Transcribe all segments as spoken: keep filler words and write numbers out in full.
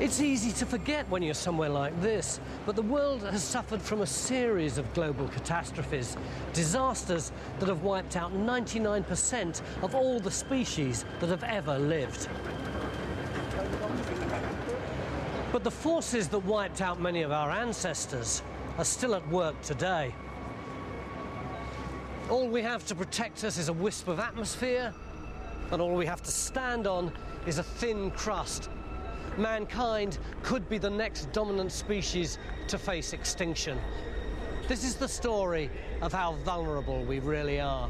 It's easy to forget when you're somewhere like this, but the world has suffered from a series of global catastrophes, disasters that have wiped out ninety-nine percent of all the species that have ever lived. But the forces that wiped out many of our ancestors are still at work today. All we have to protect us is a wisp of atmosphere, and all we have to stand on is a thin crust. Mankind could be the next dominant species to face extinction. This is the story of how vulnerable we really are.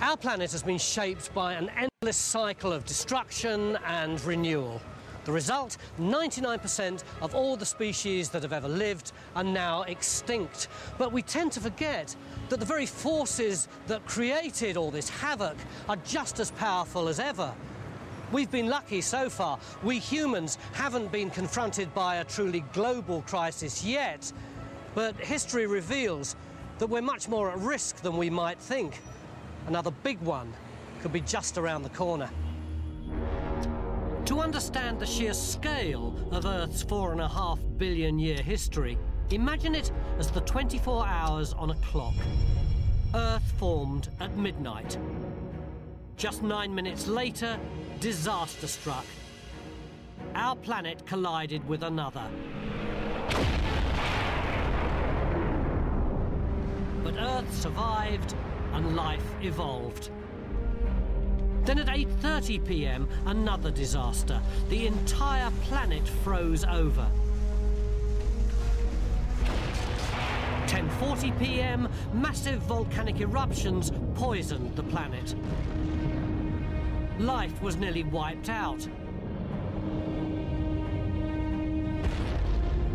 Our planet has been shaped by an endless cycle of destruction and renewal. The result, ninety-nine percent of all the species that have ever lived are now extinct. But we tend to forget that the very forces that created all this havoc are just as powerful as ever. We've been lucky so far. We humans haven't been confronted by a truly global crisis yet, but history reveals that we're much more at risk than we might think. Another big one could be just around the corner. To understand the sheer scale of Earth's four and a half billion year history, imagine it as the twenty-four hours on a clock. Earth formed at midnight. Just nine minutes later, disaster struck. Our planet collided with another. But Earth survived and life evolved. Then at eight thirty p m, another disaster. The entire planet froze over. ten forty p m, massive volcanic eruptions poisoned the planet. Life was nearly wiped out.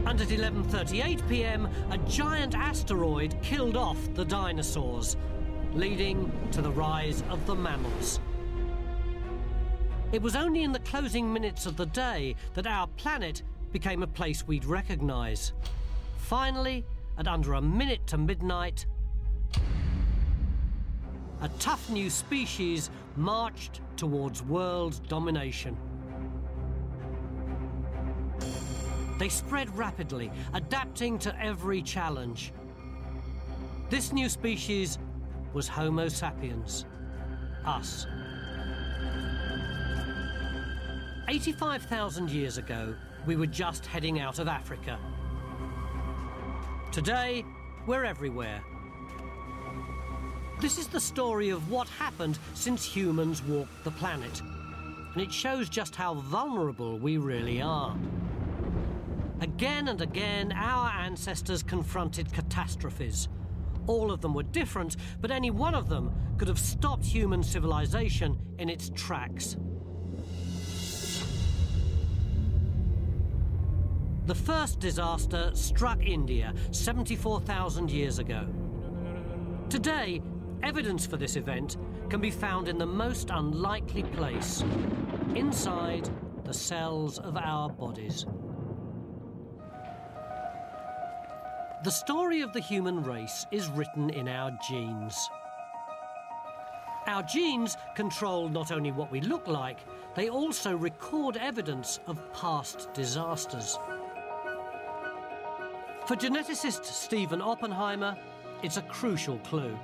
And at eleven thirty-eight p m, a giant asteroid killed off the dinosaurs, leading to the rise of the mammals. It was only in the closing minutes of the day that our planet became a place we'd recognize. Finally, at under a minute to midnight, a tough new species marched towards world domination. They spread rapidly, adapting to every challenge. This new species was Homo sapiens, us. eighty-five thousand years ago, we were just heading out of Africa. Today, we're everywhere. This is the story of what happened since humans walked the planet, and it shows just how vulnerable we really are. Again and again, our ancestors confronted catastrophes. All of them were different, but any one of them could have stopped human civilization in its tracks. The first disaster struck India seventy-four thousand years ago. Today, evidence for this event can be found in the most unlikely place, inside the cells of our bodies. The story of the human race is written in our genes. Our genes control not only what we look like, they also record evidence of past disasters. For geneticist Stephen Oppenheimer, it's a crucial clue.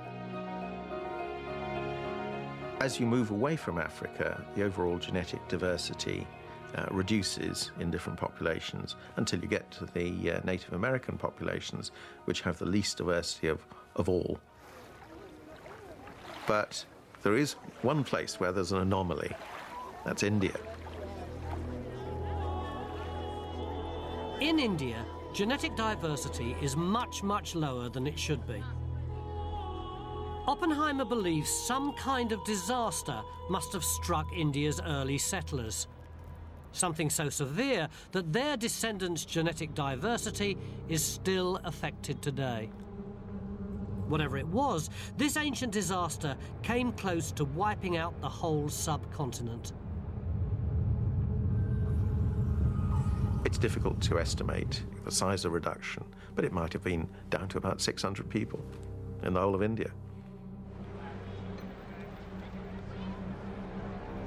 As you move away from Africa, the overall genetic diversity uh, reduces in different populations until you get to the uh, Native American populations, which have the least diversity of, of all. But there is one place where there's an anomaly. That's India. In India, genetic diversity is much, much lower than it should be. Oppenheimer believes some kind of disaster must have struck India's early settlers. Something so severe that their descendants' genetic diversity is still affected today. Whatever it was, this ancient disaster came close to wiping out the whole subcontinent. It's difficult to estimate the size of the reduction, but it might have been down to about six hundred people in the whole of India.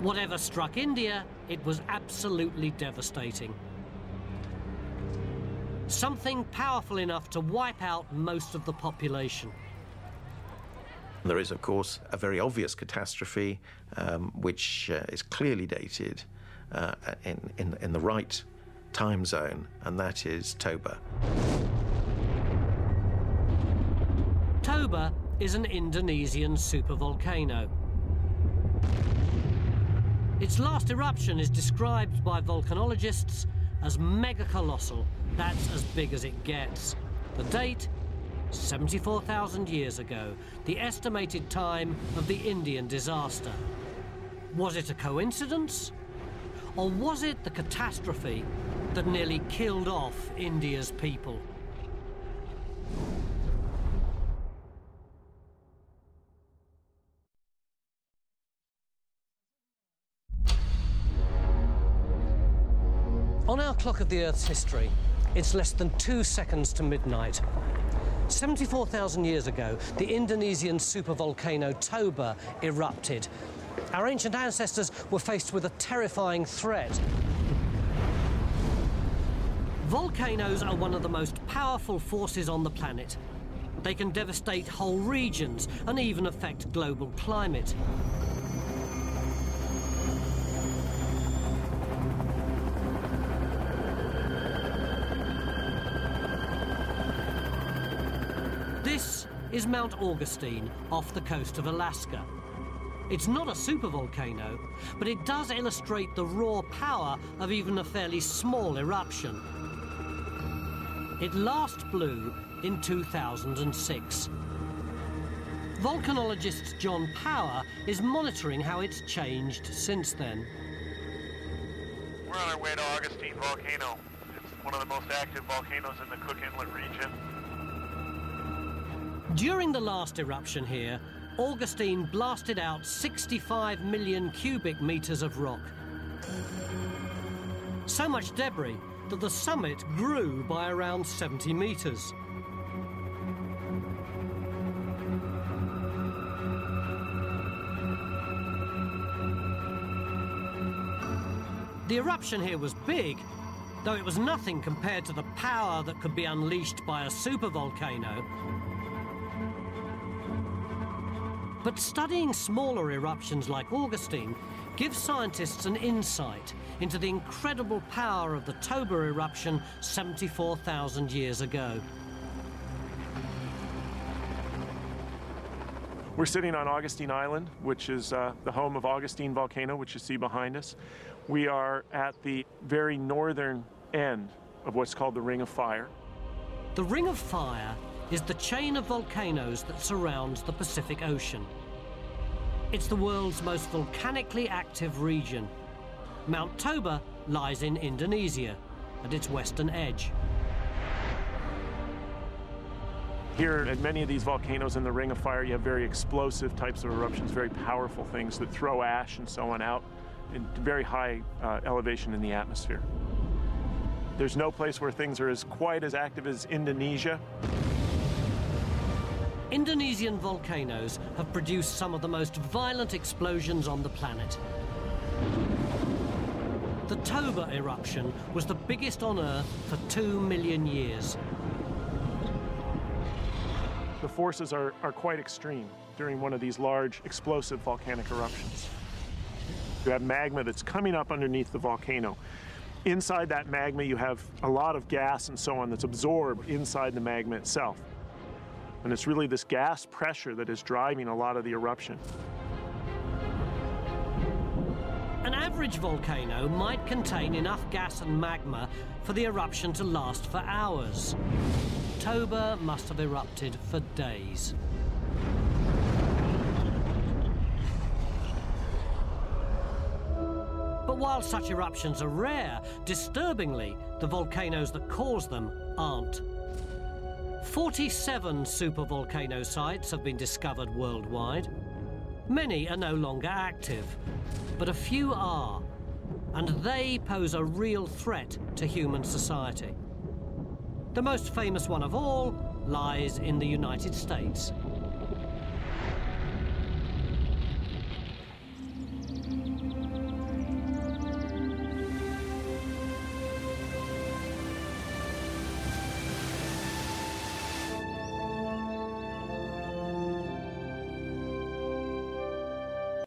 Whatever struck India, it was absolutely devastating. Something powerful enough to wipe out most of the population. There is, of course, a very obvious catastrophe, um, which uh, is clearly dated uh, in, in, in the right time zone, and that is Toba. Toba is an Indonesian supervolcano. Its last eruption is described by volcanologists as mega-colossal. That's as big as it gets. The date, seventy-four thousand years ago, the estimated time of the Indian disaster. Was it a coincidence? Or was it the catastrophe that nearly killed off India's people? On our clock of the Earth's history, it's less than two seconds to midnight. seventy-four thousand years ago, the Indonesian supervolcano Toba erupted. Our ancient ancestors were faced with a terrifying threat. Volcanoes are one of the most powerful forces on the planet. They can devastate whole regions and even affect global climate. Is Mount Augustine off the coast of Alaska. It's not a supervolcano, but it does illustrate the raw power of even a fairly small eruption. It last blew in two thousand six. Volcanologist John Power is monitoring how it's changed since then. We're on our way to Augustine Volcano. It's one of the most active volcanoes in the Cook Inlet region. During the last eruption here, Augustine blasted out sixty-five million cubic meters of rock. So much debris that the summit grew by around seventy meters. The eruption here was big, though it was nothing compared to the power that could be unleashed by a supervolcano. But studying smaller eruptions like Augustine gives scientists an insight into the incredible power of the Toba eruption seventy-four thousand years ago. We're sitting on Augustine Island, which is uh, the home of Augustine Volcano, which you see behind us. We are at the very northern end of what's called the Ring of Fire. The Ring of Fire is the chain of volcanoes that surrounds the Pacific Ocean. It's the world's most volcanically active region. Mount Toba lies in Indonesia, at its western edge. Here at many of these volcanoes in the Ring of Fire, you have very explosive types of eruptions, very powerful things that throw ash and so on out in very high uh, elevation in the atmosphere. There's no place where things are as quite as active as Indonesia. Indonesian volcanoes have produced some of the most violent explosions on the planet. The Toba eruption was the biggest on Earth for two million years. The forces are, are quite extreme during one of these large explosive volcanic eruptions. You have magma that's coming up underneath the volcano. Inside that magma, you have a lot of gas and so on that's absorbed inside the magma itself. And it's really this gas pressure that is driving a lot of the eruption. An average volcano might contain enough gas and magma for the eruption to last for hours. Toba must have erupted for days. But while such eruptions are rare, disturbingly, the volcanoes that cause them aren't. forty-seven supervolcano sites have been discovered worldwide. Many are no longer active, but a few are. and they pose a real threat to human society. The most famous one of all lies in the United States.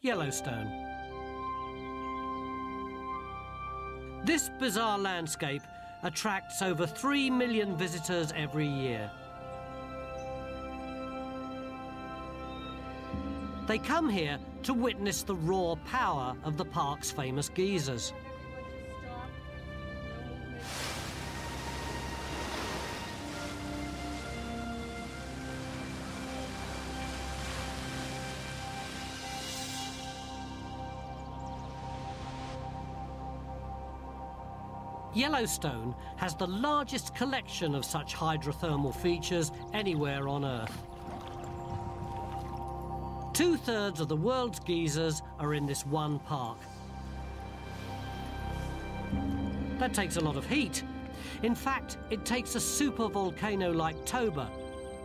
Yellowstone. This bizarre landscape attracts over three million visitors every year. They come here to witness the raw power of the park's famous geysers. Yellowstone has the largest collection of such hydrothermal features anywhere on Earth. Two-thirds of the world's geysers are in this one park. That takes a lot of heat. In fact, it takes a supervolcano like Toba,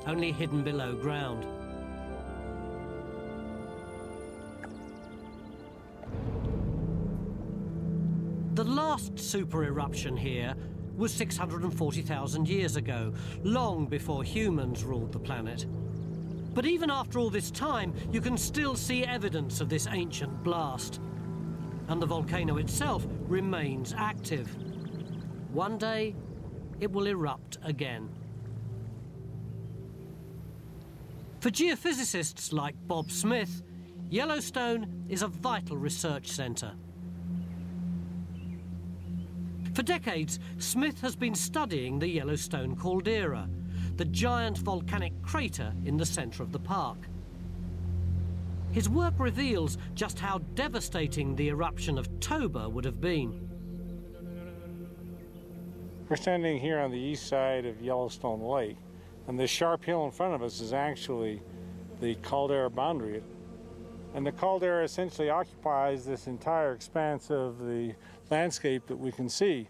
only hidden below ground. The last super eruption here was six hundred forty thousand years ago, long before humans ruled the planet. But even after all this time, you can still see evidence of this ancient blast. And the volcano itself remains active. One day, it will erupt again. For geophysicists like Bob Smith, Yellowstone is a vital research centre. For decades, Smith has been studying the Yellowstone Caldera, the giant volcanic crater in the centre of the park. His work reveals just how devastating the eruption of Toba would have been. We're standing here on the east side of Yellowstone Lake, and this sharp hill in front of us is actually the caldera boundary. And the caldera essentially occupies this entire expanse of the landscape that we can see.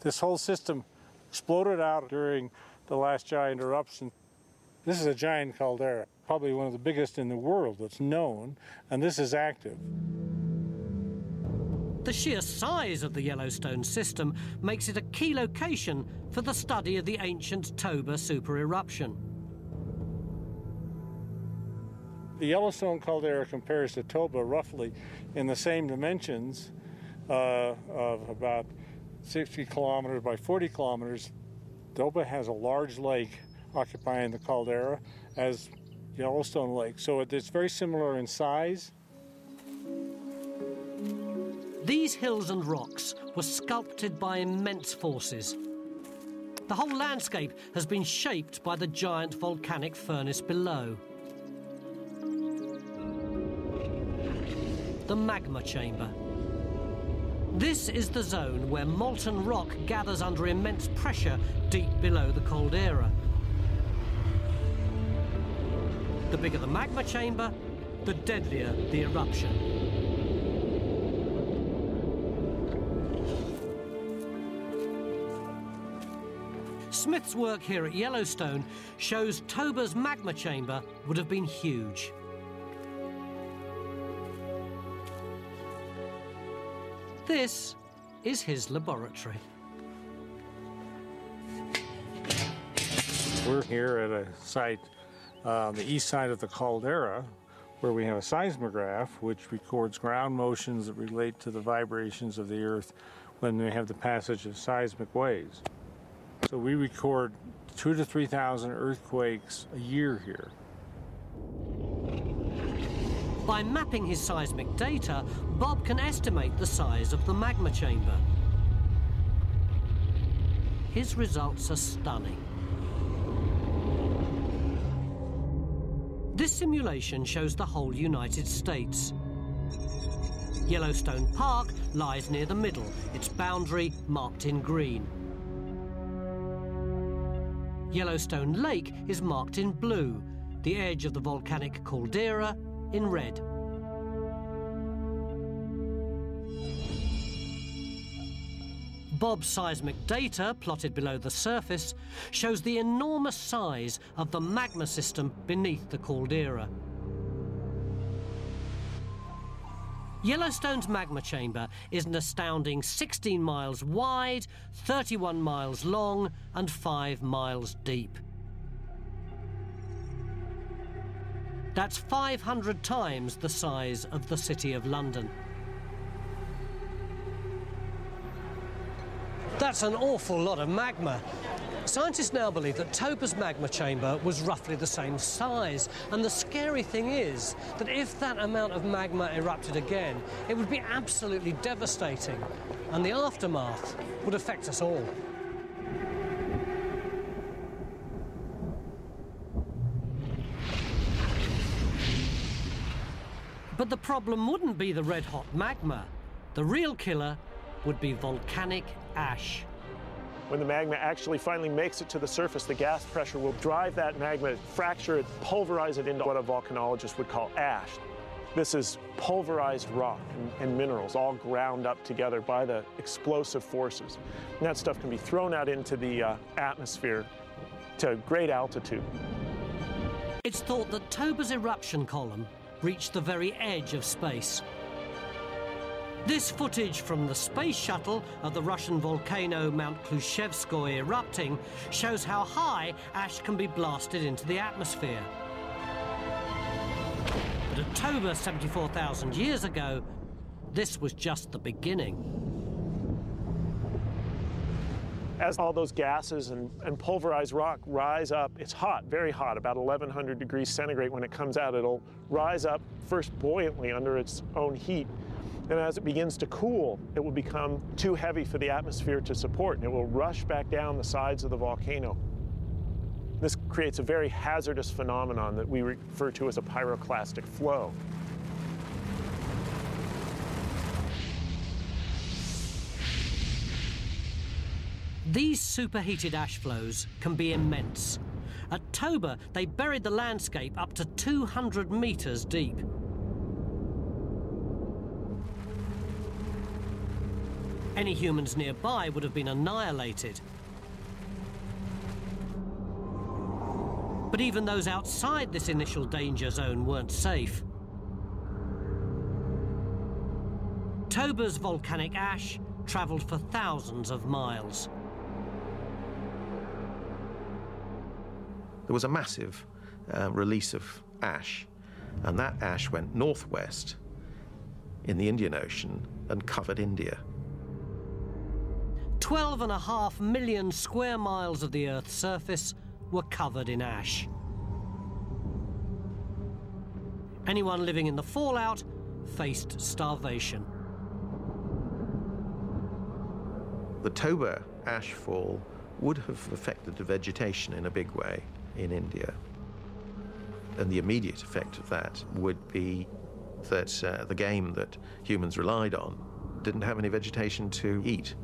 This whole system exploded out during the last giant eruption. This is a giant caldera, probably one of the biggest in the world that's known, and this is active. The sheer size of the Yellowstone system makes it a key location for the study of the ancient Toba supereruption. The Yellowstone Caldera compares to Toba roughly in the same dimensions uh, of about sixty kilometers by forty kilometers. Toba has a large lake occupying the caldera as Yellowstone Lake, so it's very similar in size. These hills and rocks were sculpted by immense forces. The whole landscape has been shaped by the giant volcanic furnace below. The magma chamber. This is the zone where molten rock gathers under immense pressure deep below the caldera. The bigger the magma chamber, the deadlier the eruption. Smith's work here at Yellowstone shows Toba's magma chamber would have been huge. This is his laboratory. We're here at a site uh, on the east side of the caldera where we have a seismograph which records ground motions that relate to the vibrations of the Earth when we have the passage of seismic waves. So we record two to three thousand earthquakes a year here. By mapping his seismic data, Bob can estimate the size of the magma chamber. His results are stunning. This simulation shows the whole United States. Yellowstone Park lies near the middle, its boundary marked in green. Yellowstone Lake is marked in blue, the edge of the volcanic caldera in red. Bob's seismic data, plotted below the surface, shows the enormous size of the magma system beneath the caldera. Yellowstone's magma chamber is an astounding sixteen miles wide, thirty-one miles long, and five miles deep. That's five hundred times the size of the City of London. That's an awful lot of magma. Scientists now believe that Toba's magma chamber was roughly the same size, and the scary thing is that if that amount of magma erupted again, it would be absolutely devastating, and the aftermath would affect us all. But the problem wouldn't be the red-hot magma. The real killer would be volcanic ash. When the magma actually finally makes it to the surface, the gas pressure will drive that magma, fracture it, pulverize it into what a volcanologist would call ash. This is pulverized rock and, and minerals all ground up together by the explosive forces. And that stuff can be thrown out into the uh, atmosphere to great altitude. It's thought that Toba's eruption column reached the very edge of space. This footage from the space shuttle of the Russian volcano Mount Klyuchevskoy erupting shows how high ash can be blasted into the atmosphere. But at Toba seventy-four thousand years ago, this was just the beginning. As all those gases and, and pulverized rock rise up, it's hot, very hot, about eleven hundred degrees centigrade when it comes out. It'll rise up first buoyantly under its own heat. And as it begins to cool, it will become too heavy for the atmosphere to support, and it will rush back down the sides of the volcano. This creates a very hazardous phenomenon that we refer to as a pyroclastic flow. These superheated ash flows can be immense. At Toba, they buried the landscape up to two hundred metres deep. Any humans nearby would have been annihilated. But even those outside this initial danger zone weren't safe. Toba's volcanic ash travelled for thousands of miles. There was a massive uh, release of ash, and that ash went northwest in the Indian Ocean and covered India. Twelve and a half million square miles of the Earth's surface were covered in ash. Anyone living in the fallout faced starvation. The Toba ash fall would have affected the vegetation in a big way in India. And the immediate effect of that would be that uh, the game that humans relied on didn't have any vegetation to eat.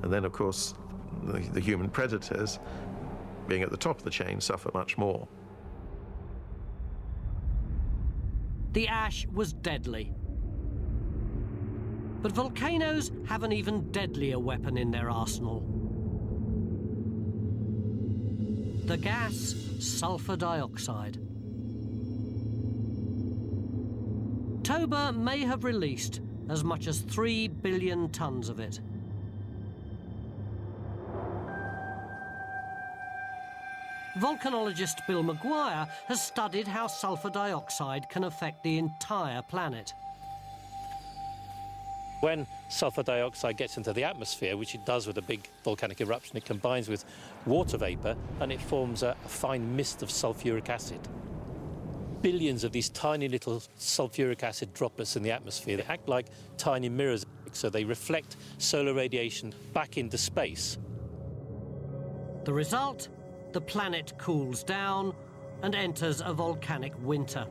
And then, of course, the, the human predators, being at the top of the chain, suffer much more. The ash was deadly. But volcanoes have an even deadlier weapon in their arsenal. The gas sulfur dioxide. Toba may have released as much as three billion tons of it. Volcanologist Bill McGuire has studied how sulfur dioxide can affect the entire planet. When sulfur dioxide gets into the atmosphere, which it does with a big volcanic eruption, it combines with water vapor and it forms a fine mist of sulfuric acid. Billions of these tiny little sulfuric acid droplets in the atmosphere, they act like tiny mirrors, so they reflect solar radiation back into space. The result? The planet cools down and enters a volcanic winter.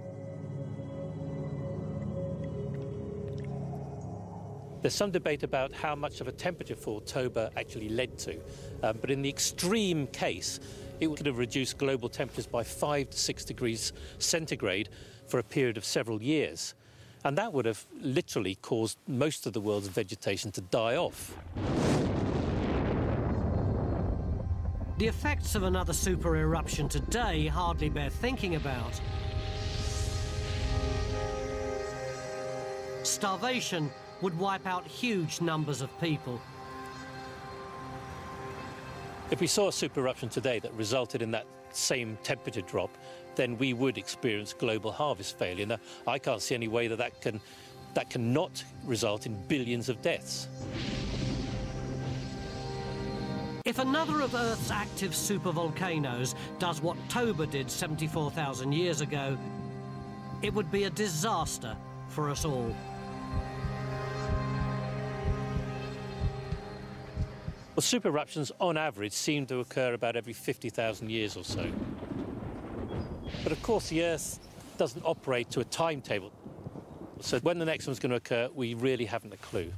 There's some debate about how much of a temperature fall Toba actually led to, um, but in the extreme case, it could have reduced global temperatures by five to six degrees centigrade for a period of several years. And that would have literally caused most of the world's vegetation to die off. The effects of another super eruption today hardly bear thinking about. Starvation would wipe out huge numbers of people. If we saw a super eruption today that resulted in that same temperature drop, then we would experience global harvest failure. Now, I can't see any way that that can, that cannot result in billions of deaths. If another of Earth's active supervolcanoes does what Toba did seventy-four thousand years ago, it would be a disaster for us all. Well, super eruptions, on average, seem to occur about every fifty thousand years or so. But of course, the Earth doesn't operate to a timetable. So when the next one's going to occur, we really haven't a clue.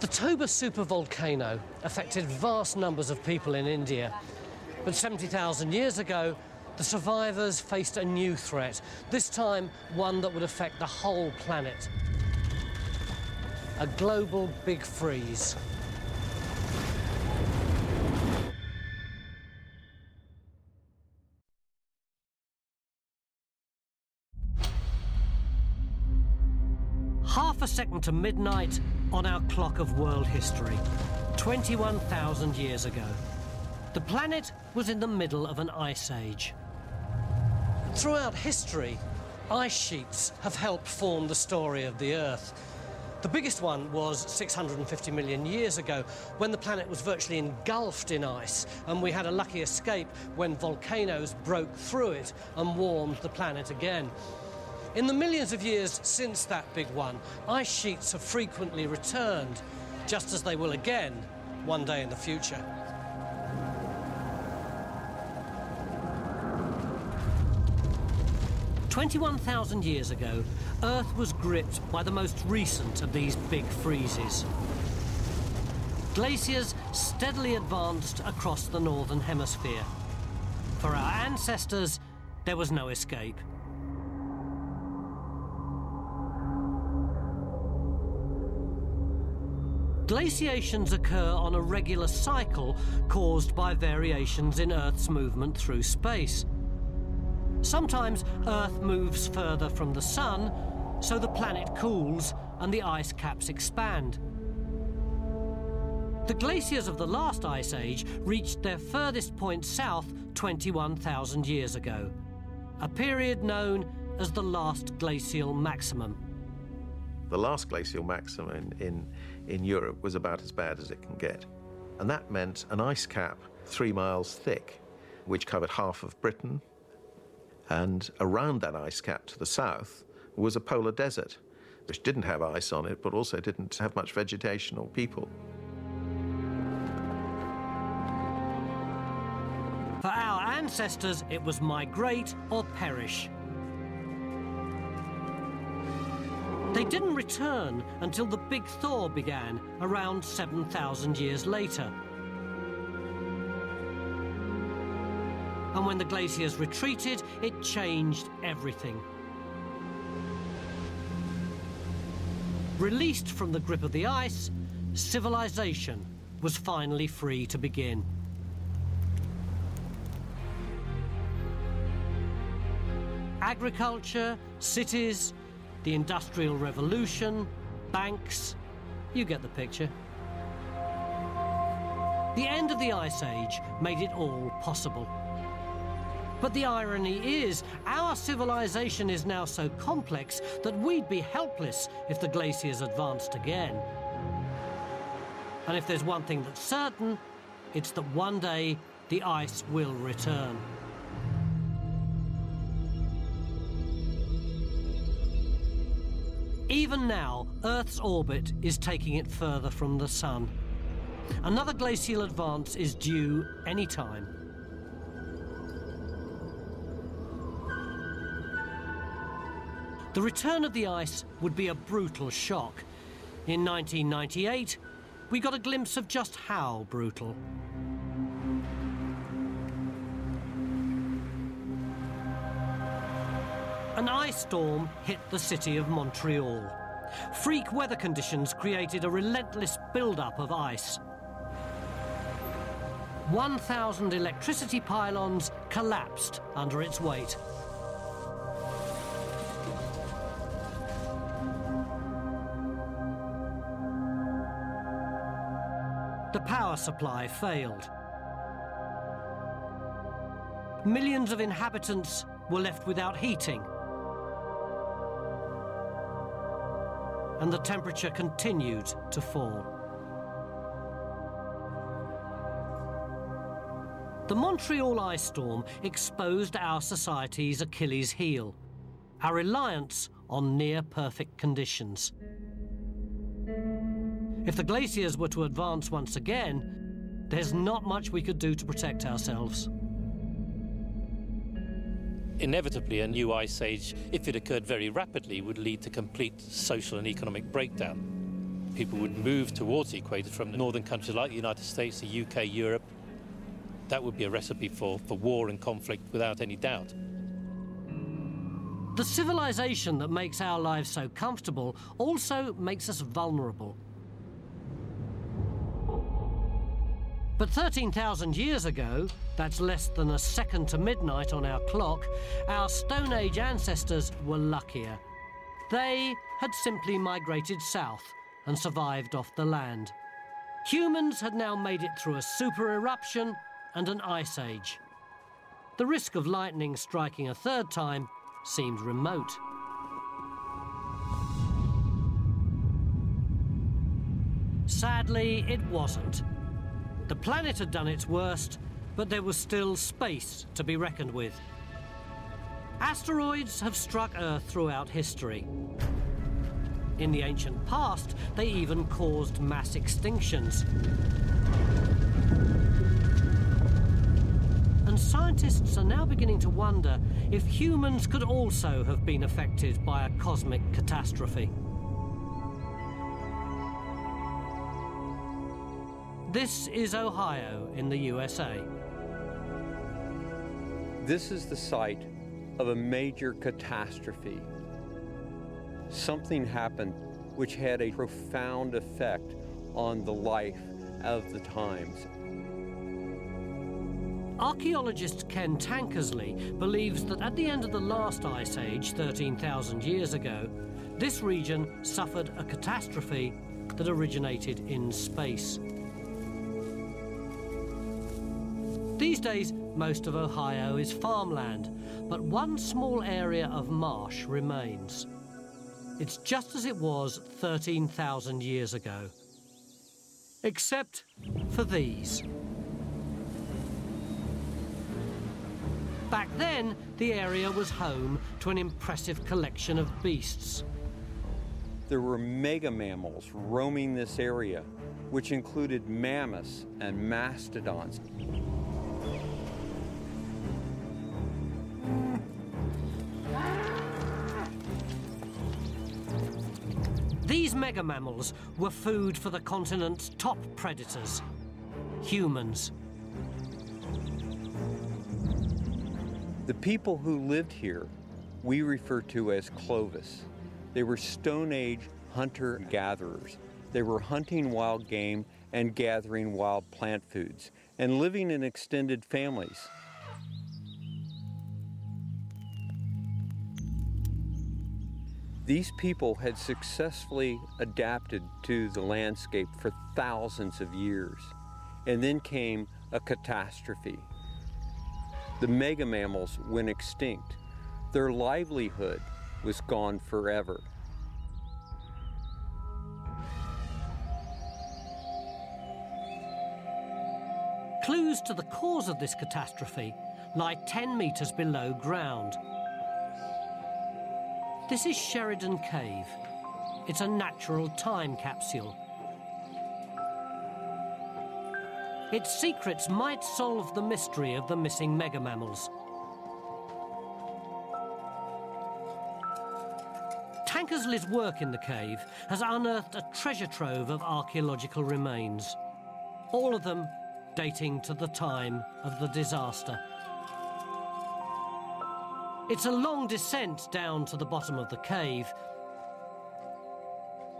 The Toba supervolcano affected vast numbers of people in India. But seventy thousand years ago, the survivors faced a new threat, this time one that would affect the whole planet. A global big freeze. Half a second to midnight on our clock of world history, twenty-one thousand years ago. The planet was in the middle of an ice age. Throughout history, ice sheets have helped form the story of the Earth. The biggest one was six hundred fifty million years ago, when the planet was virtually engulfed in ice, and we had a lucky escape when volcanoes broke through it and warmed the planet again. In the millions of years since that big one, ice sheets have frequently returned, just as they will again one day in the future. twenty-one thousand years ago, Earth was gripped by the most recent of these big freezes. Glaciers steadily advanced across the northern hemisphere. For our ancestors, there was no escape. Glaciations occur on a regular cycle caused by variations in Earth's movement through space. Sometimes Earth moves further from the sun, so the planet cools and the ice caps expand. The glaciers of the last ice age reached their furthest point south twenty-one thousand years ago, a period known as the last glacial maximum. The last glacial maximum in, in, in Europe was about as bad as it can get. And that meant an ice cap three miles thick, which covered half of Britain. And around that ice cap to the south was a polar desert, which didn't have ice on it, but also didn't have much vegetation or people. For our ancestors, it was migrate or perish. They didn't return until the Big Thaw began around seven thousand years later. And when the glaciers retreated, it changed everything. Released from the grip of the ice, civilization was finally free to begin. Agriculture, cities, the Industrial Revolution, banks, you get the picture. The end of the Ice Age made it all possible. But the irony is, our civilization is now so complex that we'd be helpless if the glaciers advanced again. And if there's one thing that's certain, it's that one day the ice will return. Even now, Earth's orbit is taking it further from the sun. Another glacial advance is due any time. The return of the ice would be a brutal shock. In nineteen ninety-eight, we got a glimpse of just how brutal. an ice storm hit the city of Montreal. Freak weather conditions created a relentless build-up of ice. one thousand electricity pylons collapsed under its weight. The power supply failed. Millions of inhabitants were left without heating. And the temperature continued to fall. The Montreal ice storm exposed our society's Achilles heel, our reliance on near-perfect conditions. If the glaciers were to advance once again, there's not much we could do to protect ourselves. Inevitably, a new ice age, if it occurred very rapidly, would lead to complete social and economic breakdown. People would move towards the equator from northern countries like the United States, the U K, Europe. That would be a recipe for, for war and conflict without any doubt. The civilization that makes our lives so comfortable also makes us vulnerable. But thirteen thousand years ago, that's less than a second to midnight on our clock, our Stone Age ancestors were luckier. They had simply migrated south and survived off the land. Humans had now made it through a super eruption and an ice age. The risk of lightning striking a third time seemed remote. Sadly, it wasn't. The planet had done its worst, but there was still space to be reckoned with. Asteroids have struck Earth throughout history. In the ancient past, they even caused mass extinctions. And scientists are now beginning to wonder if humans could also have been affected by a cosmic catastrophe. This is Ohio in the U S A. This is the site of a major catastrophe. Something happened which had a profound effect on the life of the times. Archaeologist Ken Tankersley believes that at the end of the last ice age, thirteen thousand years ago, this region suffered a catastrophe that originated in space. These days, most of Ohio is farmland, but one small area of marsh remains. It's just as it was thirteen thousand years ago, except for these. Back then, the area was home to an impressive collection of beasts. There were mega mammals roaming this area, which included mammoths and mastodons. These mega mammals were food for the continent's top predators, humans. The people who lived here, we refer to as Clovis. They were Stone Age hunter-gatherers. They were hunting wild game and gathering wild plant foods and living in extended families. These people had successfully adapted to the landscape for thousands of years. And then came a catastrophe. The mega mammals went extinct. Their livelihood was gone forever. Clues to the cause of this catastrophe lie ten meters below ground. This is Sheridan Cave. It's a natural time capsule. Its secrets might solve the mystery of the missing mega mammals. Tankersley's work in the cave has unearthed a treasure trove of archaeological remains, all of them dating to the time of the disaster. It's a long descent down to the bottom of the cave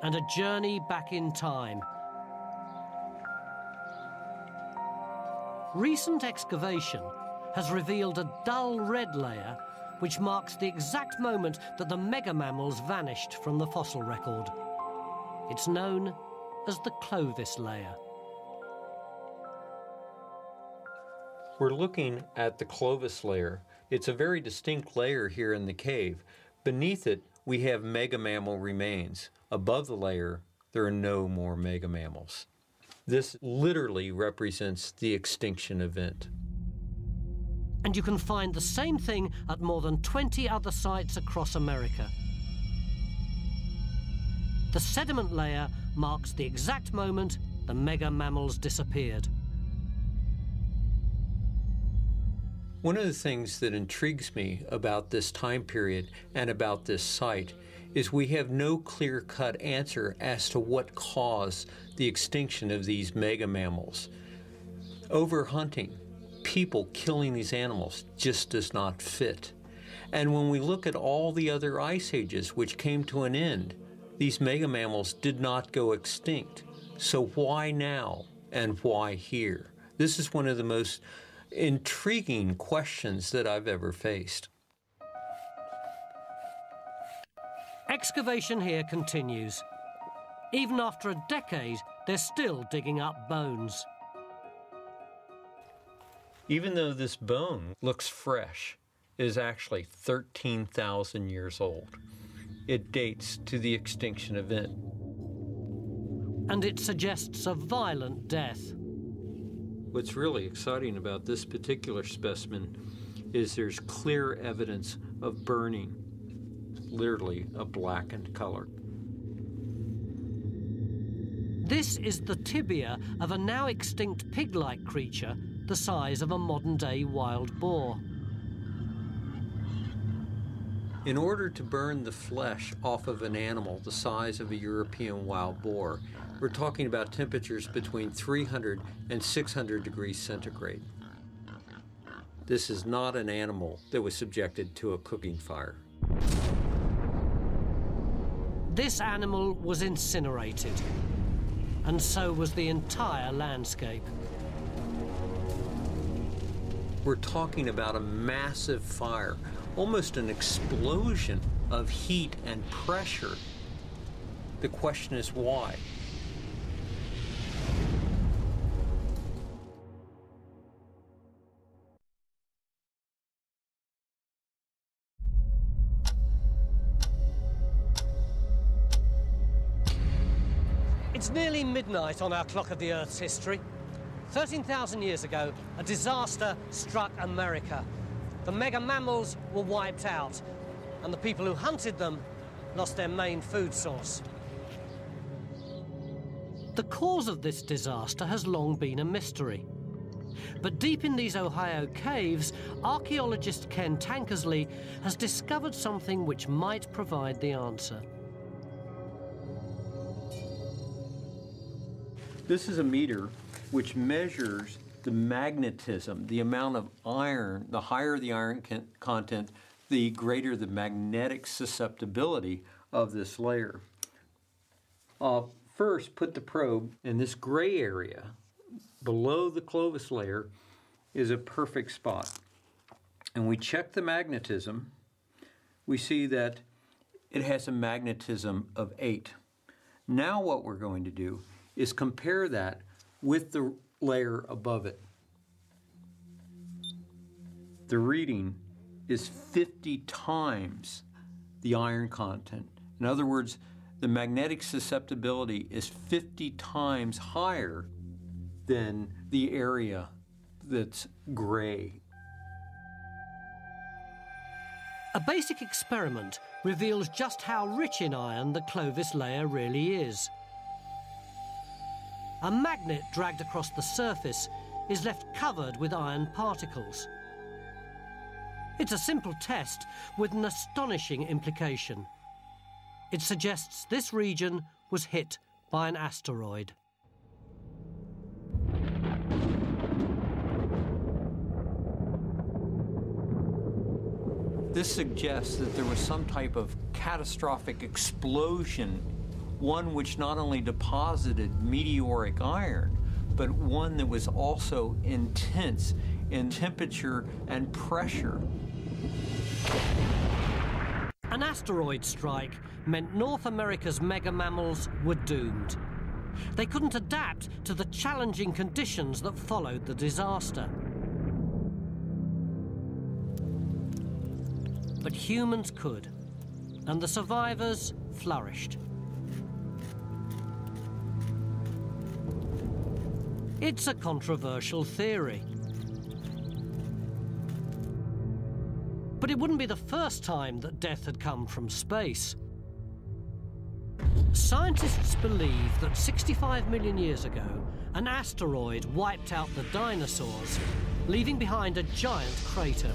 and a journey back in time. Recent excavation has revealed a dull red layer which marks the exact moment that the mega mammals vanished from the fossil record. It's known as the Clovis layer. We're looking at the Clovis layer. It's a very distinct layer here in the cave. Beneath it, we have mega mammal remains. Above the layer, there are no more mega mammals. This literally represents the extinction event. And you can find the same thing at more than twenty other sites across America. The sediment layer marks the exact moment the mega mammals disappeared. One of the things that intrigues me about this time period and about this site is we have no clear-cut answer as to what caused the extinction of these mega mammals. Overhunting, people killing these animals, just does not fit. And when we look at all the other ice ages which came to an end, these mega mammals did not go extinct. So why now and why here? This is one of the most intriguing questions that I've ever faced. Excavation here continues. Even after a decade, they're still digging up bones. Even though this bone looks fresh, it is actually thirteen thousand years old. It dates to the extinction event. And it suggests a violent death. What's really exciting about this particular specimen is there's clear evidence of burning, literally a blackened color. This is the tibia of a now extinct pig-like creature the size of a modern-day wild boar. In order to burn the flesh off of an animal the size of a European wild boar, we're talking about temperatures between three hundred and six hundred degrees centigrade. This is not an animal that was subjected to a cooking fire. This animal was incinerated, and so was the entire landscape. We're talking about a massive fire, almost an explosion of heat and pressure. The question is why? It's nearly midnight on our clock of the Earth's history. thirteen thousand years ago, a disaster struck America. The mega mammals were wiped out, and the people who hunted them lost their main food source. The cause of this disaster has long been a mystery. But deep in these Ohio caves, archaeologist Ken Tankersley has discovered something which might provide the answer. This is a meter which measures the magnetism, the amount of iron. The higher the iron content, the greater the magnetic susceptibility of this layer. I'll first put the probe in this gray area. Below the Clovis layer is a perfect spot. And we check the magnetism. We see that it has a magnetism of eight. Now what we're going to do is compare that with the layer above it. The reading is fifty times the iron content. In other words, the magnetic susceptibility is fifty times higher than the area that's gray. A basic experiment reveals just how rich in iron the Clovis layer really is. A magnet dragged across the surface is left covered with iron particles. It's a simple test with an astonishing implication. It suggests this region was hit by an asteroid. This suggests that there was some type of catastrophic explosion, one which not only deposited meteoric iron, but one that was also intense in temperature and pressure. An asteroid strike meant North America's mega mammals were doomed. They couldn't adapt to the challenging conditions that followed the disaster. But humans could, and the survivors flourished. It's a controversial theory. But it wouldn't be the first time that death had come from space. Scientists believe that sixty-five million years ago, an asteroid wiped out the dinosaurs, leaving behind a giant crater.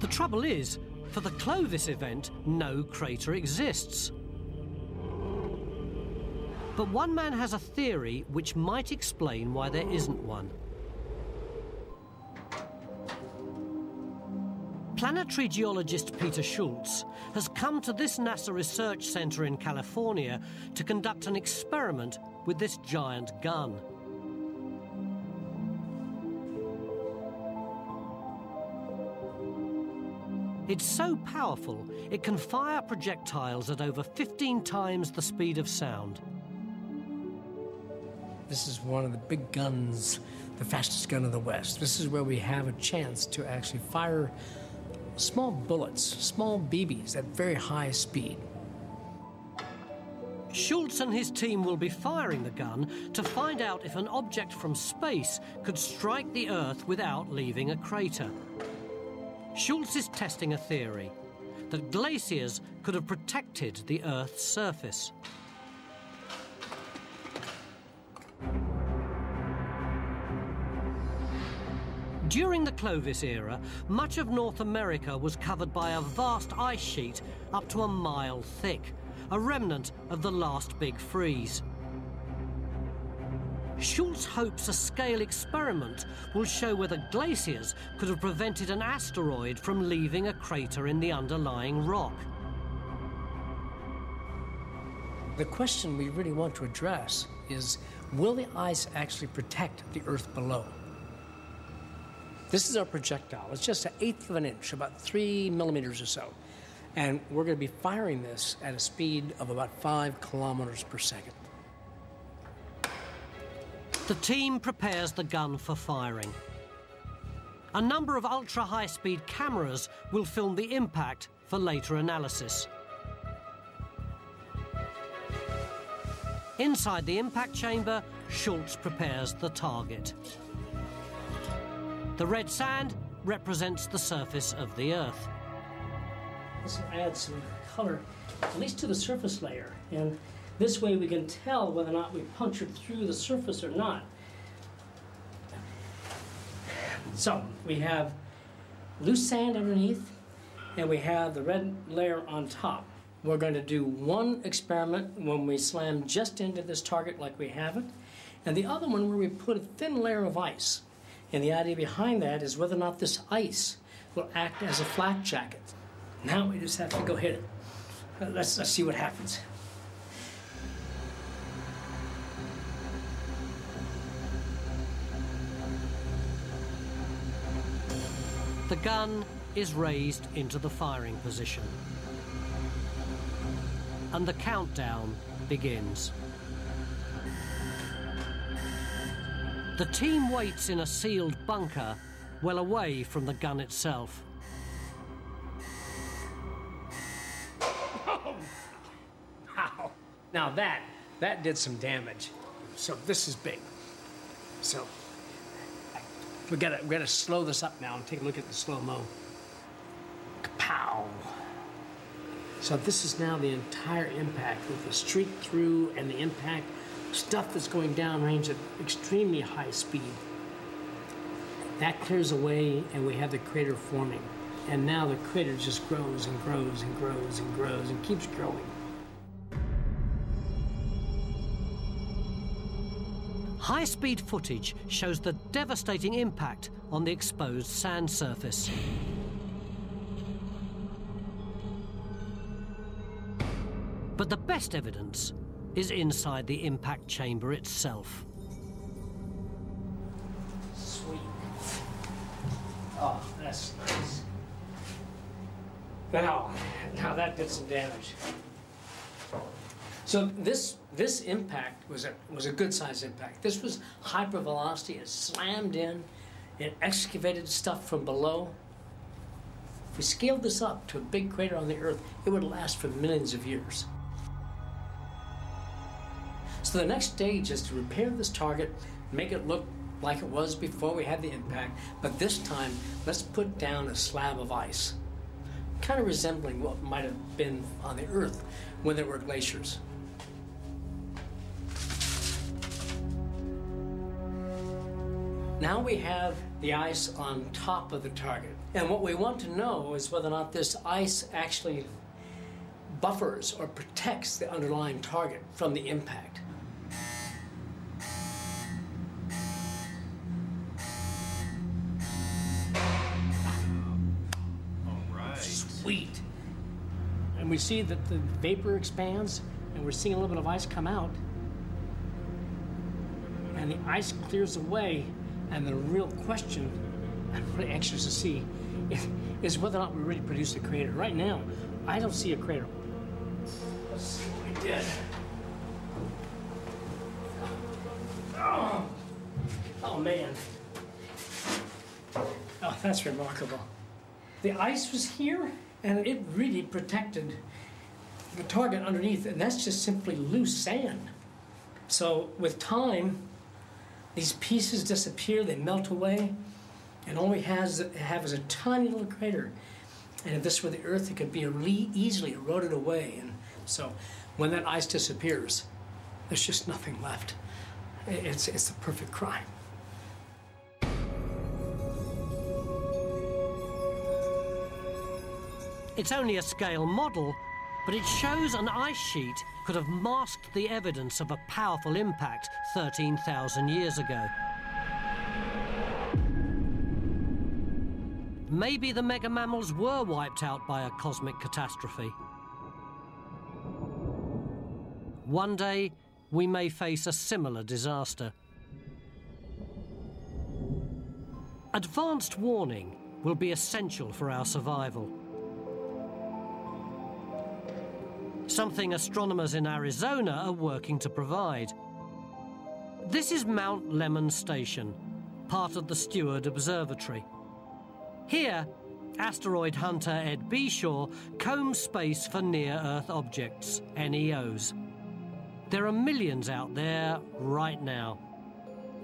The trouble is, for the Clovis event, no crater exists. But one man has a theory which might explain why there isn't one. Planetary geologist Peter Schultz has come to this NASA research center in California to conduct an experiment with this giant gun. It's so powerful, it can fire projectiles at over fifteen times the speed of sound. This is one of the big guns, the fastest gun in the West. This is where we have a chance to actually fire small bullets, small B Bs at very high speed. Schultz and his team will be firing the gun to find out if an object from space could strike the Earth without leaving a crater. Schultz is testing a theory that glaciers could have protected the Earth's surface. During the Clovis era, much of North America was covered by a vast ice sheet up to a mile thick, a remnant of the last big freeze. Schultz hopes a scale experiment will show whether glaciers could have prevented an asteroid from leaving a crater in the underlying rock. The question we really want to address is, will the ice actually protect the Earth below? This is our projectile. It's just an eighth of an inch, about three millimeters or so. And we're going to be firing this at a speed of about five kilometers per second. The team prepares the gun for firing. A number of ultra-high-speed cameras will film the impact for later analysis. Inside the impact chamber, Schultz prepares the target. The red sand represents the surface of the Earth. This will add some color, at least to the surface layer. And this way we can tell whether or not we punctured through the surface or not. So we have loose sand underneath, and we have the red layer on top. We're going to do one experiment when we slam just into this target like we haven't, and the other one where we put a thin layer of ice. And the idea behind that is whether or not this ice will act as a flak jacket. Now we just have to go hit it. Let's, let's see what happens. The gun is raised into the firing position. And the countdown begins. The team waits in a sealed bunker, well away from the gun itself. Oh. Wow. Now that, that did some damage. So this is big. So we gotta, we gotta slow this up now and take a look at the slow-mo. Kapow. So this is now the entire impact with the streak through and the impact. Stuff that's going downrange at extremely high speed. That clears away, and we have the crater forming. And now the crater just grows and grows and grows and grows and keeps growing. High-speed footage shows the devastating impact on the exposed sand surface. But the best evidence is inside the impact chamber itself. Sweet. Oh, that's nice. Now, now that did some damage. So this this impact was a was a good size impact. This was hypervelocity. It slammed in. It excavated stuff from below. If we scaled this up to a big crater on the Earth, it would last for millions of years. So the next stage is to repair this target, make it look like it was before we had the impact, but this time let's put down a slab of ice, kind of resembling what might have been on the Earth when there were glaciers. Now we have the ice on top of the target. And what we want to know is whether or not this ice actually buffers or protects the underlying target from the impact. All right. Sweet. And we see that the vapor expands, and we're seeing a little bit of ice come out. And the ice clears away. And the real question, I'm really anxious to see, is whether or not we really produced a crater. Right now, I don't see a crater. Let's see what we did. Oh, oh man. Oh, that's remarkable. The ice was here, and it really protected the target underneath, and that's just simply loose sand. So with time, these pieces disappear, they melt away, and all we has, have is a tiny little crater. And if this were the Earth, it could be easily eroded away. And so when that ice disappears, there's just nothing left. It's, it's the perfect crime. It's only a scale model, but it shows an ice sheet could have masked the evidence of a powerful impact thirteen thousand years ago. Maybe the mega mammals were wiped out by a cosmic catastrophe. One day, we may face a similar disaster. Advanced warning will be essential for our survival. Something astronomers in Arizona are working to provide. This is Mount Lemmon Station, part of the Steward Observatory. Here, asteroid hunter Ed Beshore combs space for near-Earth objects, N E Os. There are millions out there right now.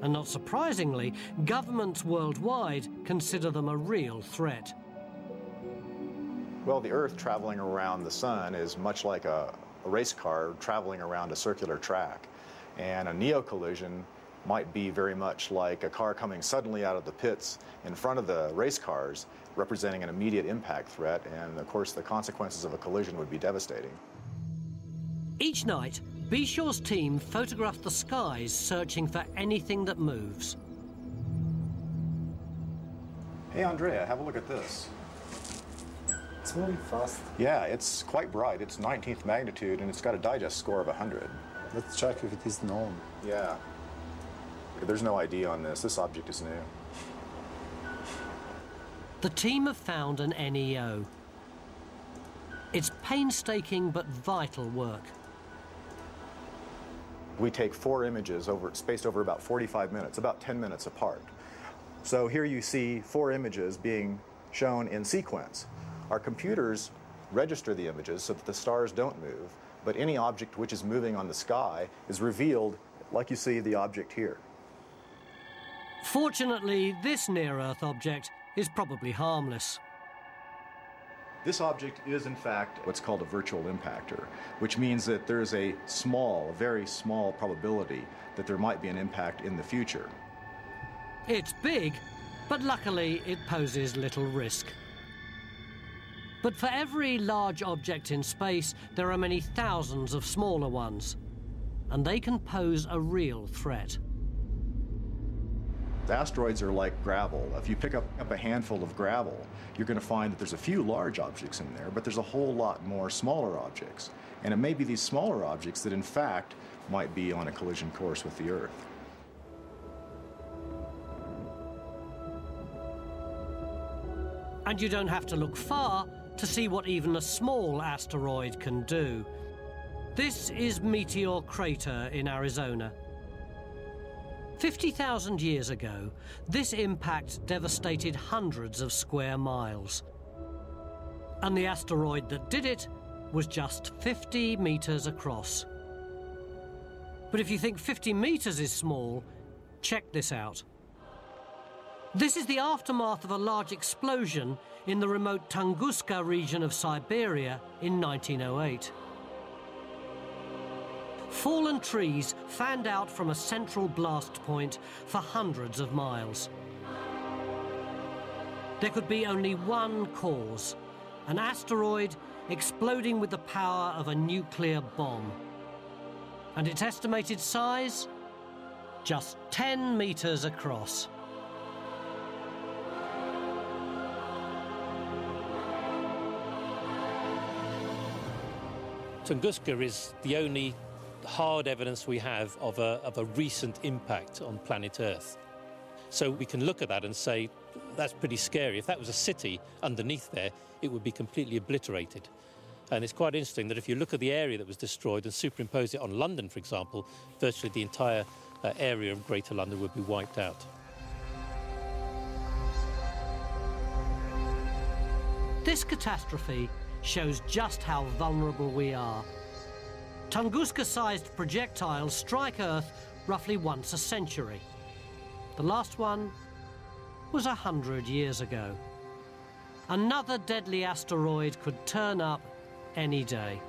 And not surprisingly, governments worldwide consider them a real threat. Well, the Earth traveling around the sun is much like a, a race car traveling around a circular track. And a neo collision might be very much like a car coming suddenly out of the pits in front of the race cars, representing an immediate impact threat. And of course, the consequences of a collision would be devastating. Each night, Beshore's team photographed the skies searching for anything that moves. Hey, Andrea, have a look at this. It's moving fast. Yeah, it's quite bright. It's nineteenth magnitude, and it's got a digest score of one hundred. Let's check if it is known. Yeah. There's no I D on this. This object is new. The team have found an N E O. It's painstaking but vital work. We take four images over, spaced over about forty-five minutes, about ten minutes apart. So here you see four images being shown in sequence. Our computers register the images so that the stars don't move, but any object which is moving on the sky is revealed, like you see the object here. Fortunately, this near-Earth object is probably harmless. This object is, in fact, what's called a virtual impactor, which means that there is a small, very small probability that there might be an impact in the future. It's big, but luckily it poses little risk. But for every large object in space, there are many thousands of smaller ones, and they can pose a real threat. Asteroids are like gravel. If you pick up, up a handful of gravel, you're going to find that there's a few large objects in there, but there's a whole lot more smaller objects. And it may be these smaller objects that, in fact, might be on a collision course with the Earth. And you don't have to look far to see what even a small asteroid can do. This is Meteor Crater in Arizona. fifty thousand years ago, this impact devastated hundreds of square miles. And the asteroid that did it was just fifty meters across. But if you think fifty meters is small, check this out. This is the aftermath of a large explosion in the remote Tunguska region of Siberia in nineteen oh eight. Fallen trees fanned out from a central blast point for hundreds of miles. There could be only one cause, an asteroid exploding with the power of a nuclear bomb. And its estimated size? Just ten meters across. Tunguska is the only hard evidence we have of a, of a recent impact on planet Earth. So we can look at that and say, that's pretty scary. If that was a city underneath there, it would be completely obliterated. And it's quite interesting that if you look at the area that was destroyed and superimpose it on London, for example, virtually the entire uh, area of Greater London would be wiped out. This catastrophe shows just how vulnerable we are. Tunguska-sized projectiles strike Earth roughly once a century. The last one was a hundred years ago. Another deadly asteroid could turn up any day.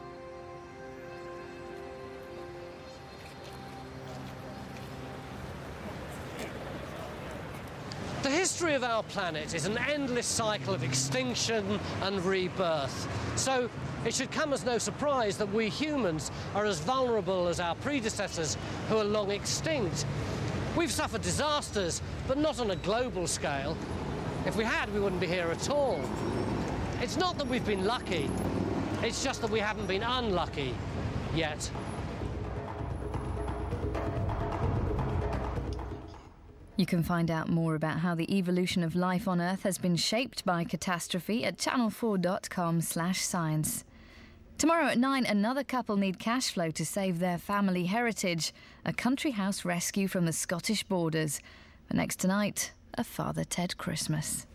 The history of our planet is an endless cycle of extinction and rebirth. So it should come as no surprise that we humans are as vulnerable as our predecessors who are long extinct. We've suffered disasters, but not on a global scale. If we had, we wouldn't be here at all. It's not that we've been lucky. It's just that we haven't been unlucky yet. You can find out more about how the evolution of life on Earth has been shaped by catastrophe at channel four dot com slash science. Tomorrow at nine, another couple need cash flow to save their family heritage, a country house rescue from the Scottish borders. But next tonight, a Father Ted Christmas.